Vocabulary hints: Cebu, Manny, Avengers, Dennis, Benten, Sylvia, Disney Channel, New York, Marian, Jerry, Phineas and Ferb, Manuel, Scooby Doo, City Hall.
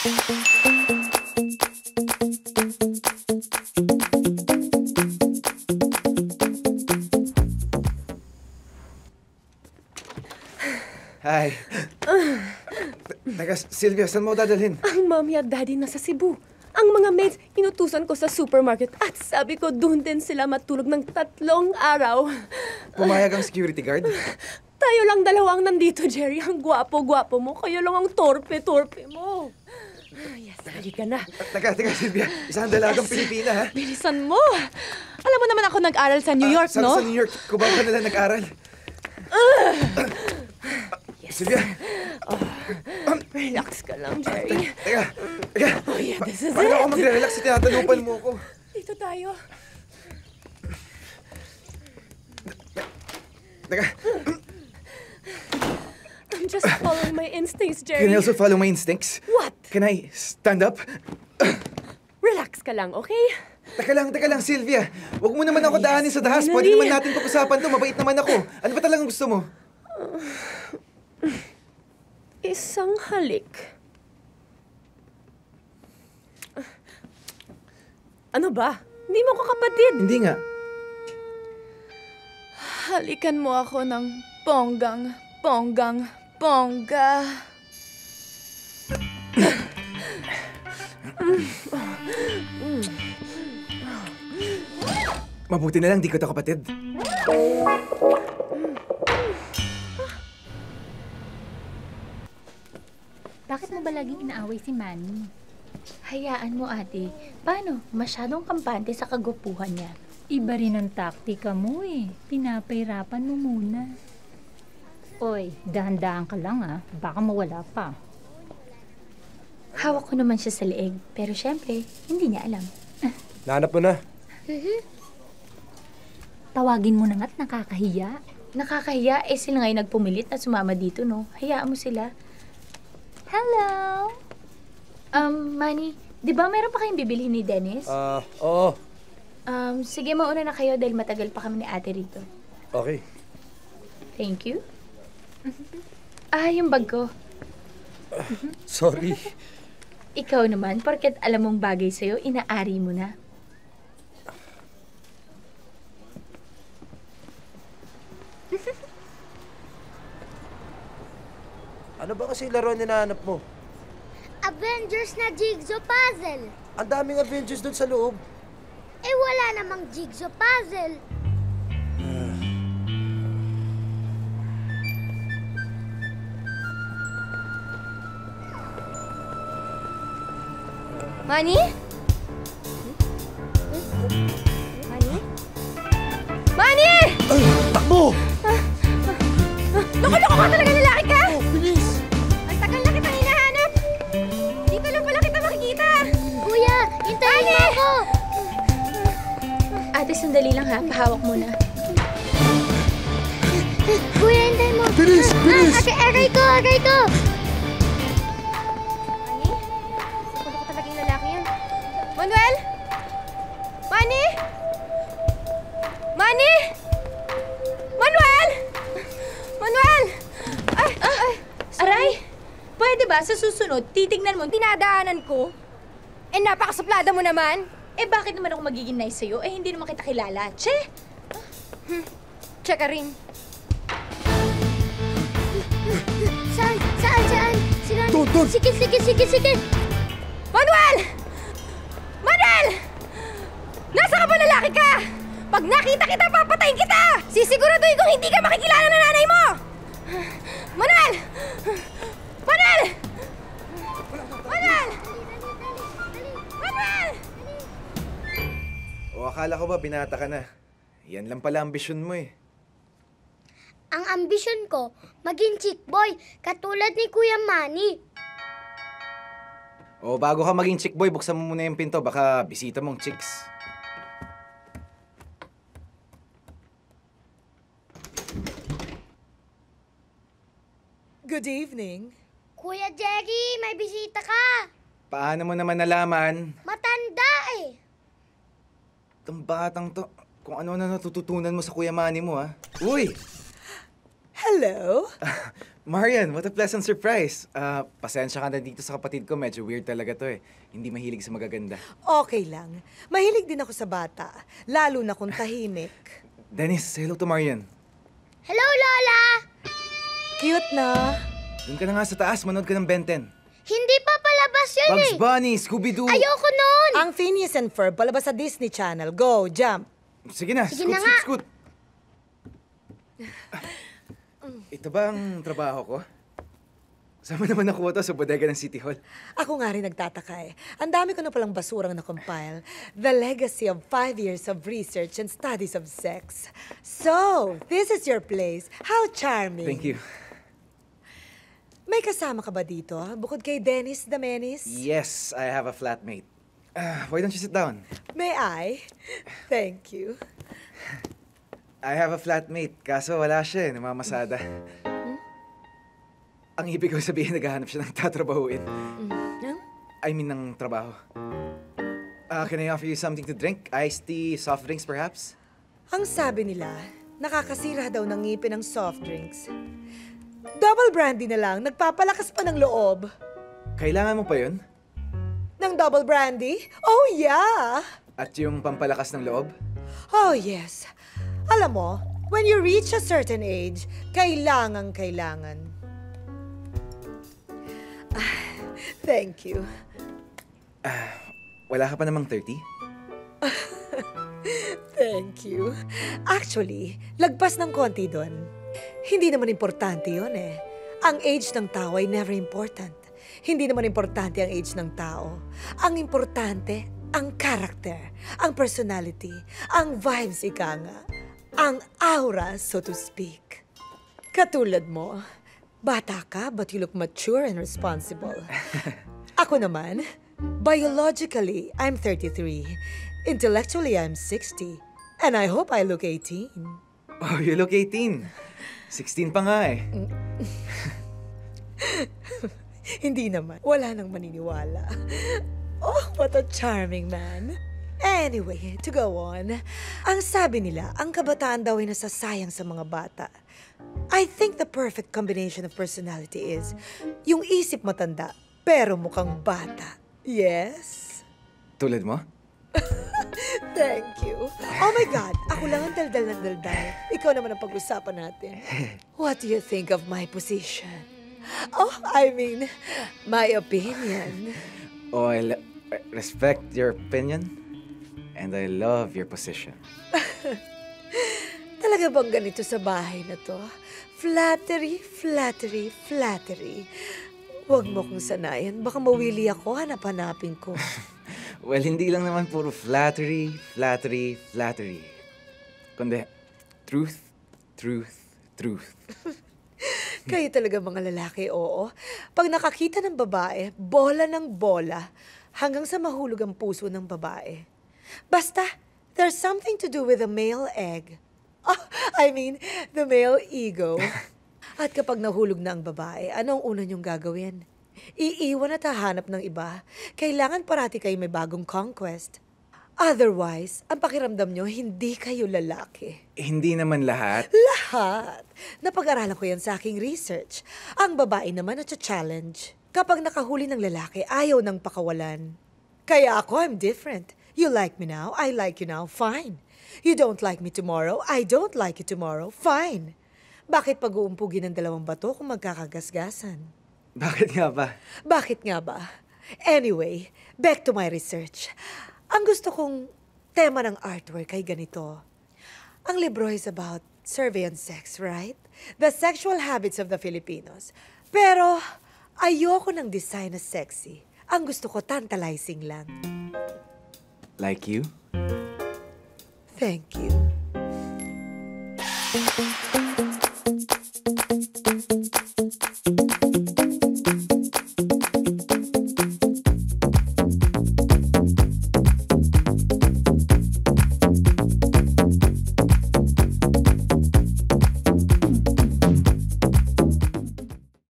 Hi. Teka, Sylvia, saan mo dadalhin? Ang mommy at daddy nasa Cebu. Ang mga maids, inutusan ko sa supermarket at sabi ko doon din sila matulog ng 3 araw. Pumayag ang security guard? Tayo lang dalawang nandito, Jerry. Ang gwapo-gwapo mo. Kayo lang ang torpe-torpe mo. Yes, halika na. Teka, Sylvia. Isang dalagang Pilipina, ha? Bilisan mo. Alam mo naman ako nag-aral sa New York, no? Sa New York. Kubang ka nalang nag-aral. Yes. Sylvia. Relax ka lang, Jerry. Teka. Oh, yeah, this is it. Paano ako mag-relax? Tinatalupan mo ako. Dito tayo. Teka. I'm just following my instincts, Jerry. Can I also follow my instincts? What? Can I stand up? Relax ka lang, okay? Teka lang, Sylvia. Huwag mo naman ako daanin sa dahas. Pwede naman natin pag-usapan to. Mabait naman ako. Ano ba talagang gusto mo? Isang halik. Ano ba? Hindi mo ako kapatid. Hindi nga. Halikan mo ako ng Ponggang. Mabuti na lang, di ko ito kapatid. Bakit mo ba laging inaaway si Manny? Hayaan mo, ate. Paano? Masyadong kampante sa kagupuhan niya. Iba rin ang taktika mo eh. Pinapahirapan mo muna. Oy, dahan-dahan ka lang ah. Baka mawala pa. Hawak ko naman siya sa leeg. Pero syempre, hindi niya alam. Nahanap mo na. Tawagin mo na nga't nakakahiya. Nakakahiya? Eh sila ngayon nagpumilit na sumama dito, no? Hayaan mo sila. Hello! Manny, di ba meron pa kayong bibilhin ni Dennis? Oo. Sige, mauna na kayo dahil matagal pa kami ni ate rito. Okay. Thank you. Yung bag ko. Sorry. Ikaw naman, porket alam mong bagay sa'yo, inaari mo na. Ano ba kasi laro na hinahanap mo? Avengers na jigsaw puzzle. Ang daming Avengers doon sa loob. Eh wala namang jigsaw puzzle. Manny? Manny! Takbo! Loko-loko ka talaga, lalaki ka! Oh, bilis! Ang tagal na kitang hinahanap! Dito lang pala kita makikita! Kuya, hintayin mo ako! Ate, sandali lang ha. Pahawak muna. Kuya, hintayin mo! Bilis! Ate, aray ko! Manuel? Manny? Manuel! Ay! Aray! Pwede ba sa susunod, titignan mo, tinadaanan ko? Eh, napakasaplada mo naman! Eh, bakit naman ako magiging nice sa'yo? Eh, hindi naman kita kilala. Che! Che ka rin. Saan? Doon! Sige! Manuel! Nasa ka ba, lalaki ka? Pag nakita kita, papatayin kita! Sisiguraduhin kung hindi ka makikilala na nanay mo! Manuel! O, akala ko ba binata ka na? Yan lang pala ambisyon mo eh. Ang ambisyon ko, maging chick boy, katulad ni Kuya Manny. O, bago ka maging chick boy, buksan mo muna yung pinto. Baka bisita mong chicks. Good evening. Kuya Jerry, may bisita ka. Paano mo naman nalaman? Matanda eh. Itong batang to. Kung ano na natututunan mo sa Kuya Manny mo, ha? Uy! Hello? Marian, what a pleasant surprise. Pasensya ka na dito sa kapatid ko. Medyo weird talaga to eh. Hindi mahilig sa magaganda. Okay lang. Mahilig din ako sa bata. Lalo na kung tahimik. Dennis, hello to Marian. Hello, Lola! Cute na. Doon ka na nga sa taas. Manood ka ng Benten. Hindi pa palabas yun eh! Bugs Bunny, Scooby Doo! Ayoko nun! Ang Phineas and Ferb palabas sa Disney Channel. Go, jump! Sige na, sige scoot, na scoot, scoot! Ito ba ang trabaho ko? Sama naman nakuha to sa bodega ng City Hall. Ako nga rin nagtataka eh. Ang dami ko na palang basurang na-compile. The legacy of 5 years of research and studies of sex. So, this is your place. How charming! Thank you. May kasama ka ba dito? Bukod kay Dennis the Menace? Yes, I have a flatmate. Why don't you sit down? May I? Thank you. I have a flatmate, kaso wala siya eh, namamasada. Hmm? Ang ibig ko sabihin, naghahanap siya ng tatrabahuin. Hmm? I mean, ng trabaho. Can I offer you something to drink? Iced tea, soft drinks perhaps? Ang sabi nila, nakakasira daw ng ngipin ang soft drinks. Double brandy na lang, nagpapalakas pa ng loob. Kailangan mo pa yun? Ng double brandy? Oh yeah! At yung pampalakas ng loob? Oh yes. Alam mo, when you reach a certain age, kailangan. Thank you. Wala ka pa namang 30? Thank you. Actually, lagpas ng konti doon. Hindi naman importante yun eh. Ang age ng tao ay never important. Hindi naman importante ang age ng tao. Ang importante, ang character, ang personality, ang vibes, ika nga. Ang aura, so to speak. Katulad mo, bata ka but you look mature and responsible. Ako naman, biologically, I'm 33. Intellectually, I'm 60. And I hope I look 18. Oh, you look 18. 16 pa nga eh. Hindi naman. Wala nang maniniwala. Oh, what a charming man. Anyway, to go on, ang sabi nila, ang kabataan daw ay nasasayang sa mga bata. I think the perfect combination of personality is yung isip matanda, pero mukhang bata. Yes? Tulad mo? Thank you. Oh my God, ako lang ang daldal. Ikaw naman ang pag-usapan natin. What do you think of my position? Oh, I mean, my opinion. Oh, I respect your opinion. And I love your position. Talaga bang ganito sa bahay na to? Flattery, flattery, flattery. Huwag mo kong sanayan. Baka mawili ako, hanap-hanapin ko. Well, hindi lang naman puro flattery, flattery, flattery. Kundi, truth, truth, truth. Kayo talaga mga lalaki, oo. Pag nakakita ng babae, bola ng bola. Hanggang sa mahulog ang puso ng babae. Basta, there's something to do with the male egg. Oh, I mean, the male ego. At kapag nahulog na ang babae, anong una niyong gagawin? Iiwan at hahanap ng iba. Kailangan parati kayo may bagong conquest. Otherwise, ang pakiramdam niyo, hindi kayo lalaki. Hindi naman lahat? Lahat! Napag-aralan ko yan sa aking research. Ang babae naman at challenge. Kapag nakahuli ng lalaki, ayaw ng pakawalan. Kaya ako, I'm different. You like me now, I like you now, fine. You don't like me tomorrow, I don't like you tomorrow, fine. Bakit pag-uumpugin ng dalawang bato kung magkakagasgasan? Bakit nga ba? Bakit nga ba? Anyway, back to my research. Ang gusto kong tema ng artwork ay ganito. Ang libro is about survey on sex, right? The sexual habits of the Filipinos. Pero ayoko ng design na sexy. Ang gusto ko tantalizing lang. Like you? Thank you.